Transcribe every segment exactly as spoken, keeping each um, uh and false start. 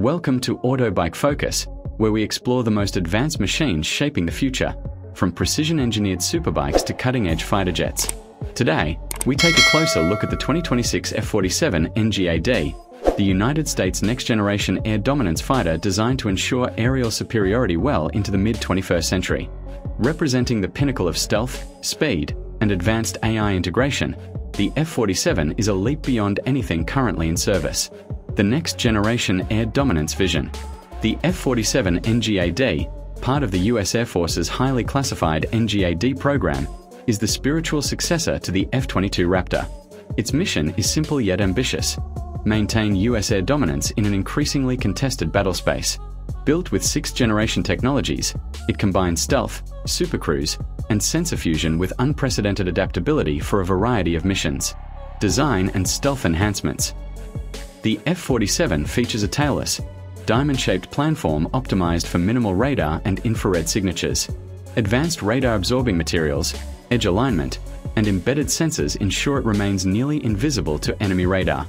Welcome to Autobike Focus, where we explore the most advanced machines shaping the future, from precision-engineered superbikes to cutting-edge fighter jets. Today, we take a closer look at the twenty twenty-six F forty-seven N GAD, the United States' Next Generation Air Dominance fighter designed to ensure aerial superiority well into the mid twenty-first century. Representing the pinnacle of stealth, speed, and advanced A I integration, the F forty-seven is a leap beyond anything currently in service. The Next Generation Air Dominance vision. The F forty-seven N GAD, part of the U S Air Force's highly classified N GAD program, is the spiritual successor to the F twenty-two Raptor. Its mission is simple yet ambitious: maintain U S air dominance in an increasingly contested battlespace. Built with sixth-generation technologies, it combines stealth, supercruise, and sensor fusion with unprecedented adaptability for a variety of missions. Design and stealth enhancements. The F forty-seven features a tailless, diamond-shaped planform optimized for minimal radar and infrared signatures. Advanced radar-absorbing materials, edge alignment, and embedded sensors ensure it remains nearly invisible to enemy radar.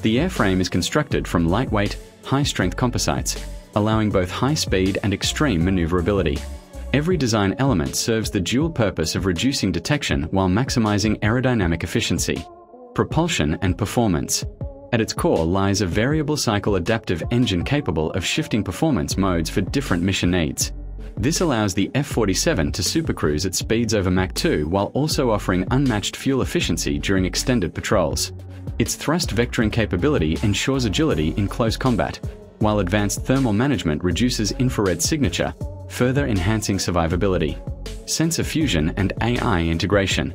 The airframe is constructed from lightweight, high-strength composites, allowing both high speed and extreme maneuverability. Every design element serves the dual purpose of reducing detection while maximizing aerodynamic efficiency. Propulsion and performance. At its core lies a variable cycle adaptive engine capable of shifting performance modes for different mission needs. This allows the F forty-seven to supercruise at speeds over Mach two while also offering unmatched fuel efficiency during extended patrols. Its thrust vectoring capability ensures agility in close combat, while advanced thermal management reduces infrared signature, further enhancing survivability. Sensor fusion and A I integration.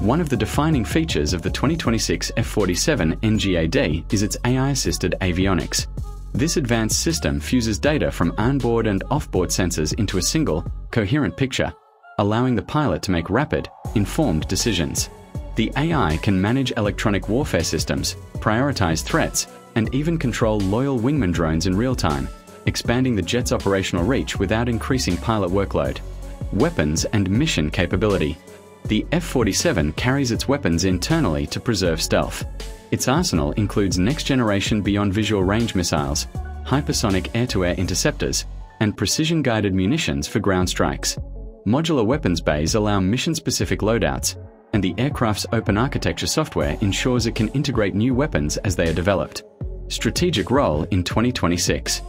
One of the defining features of the twenty twenty-six F forty-seven N GAD is its A I-assisted avionics. This advanced system fuses data from onboard and offboard sensors into a single, coherent picture, allowing the pilot to make rapid, informed decisions. The A I can manage electronic warfare systems, prioritize threats, and even control loyal wingman drones in real time, expanding the jet's operational reach without increasing pilot workload. Weapons and mission capability. The F forty-seven carries its weapons internally to preserve stealth. Its arsenal includes next-generation beyond visual range missiles, hypersonic air-to-air interceptors, and precision-guided munitions for ground strikes. Modular weapons bays allow mission-specific loadouts, and the aircraft's open architecture software ensures it can integrate new weapons as they are developed. Strategic role in twenty twenty-six.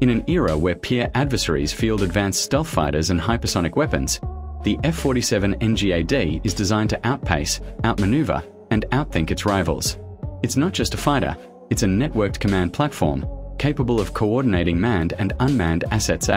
In an era where peer adversaries field advanced stealth fighters and hypersonic weapons, the F forty-seven N GAD is designed to outpace, outmaneuver, and outthink its rivals. It's not just a fighter, it's a networked command platform, capable of coordinating manned and unmanned assets.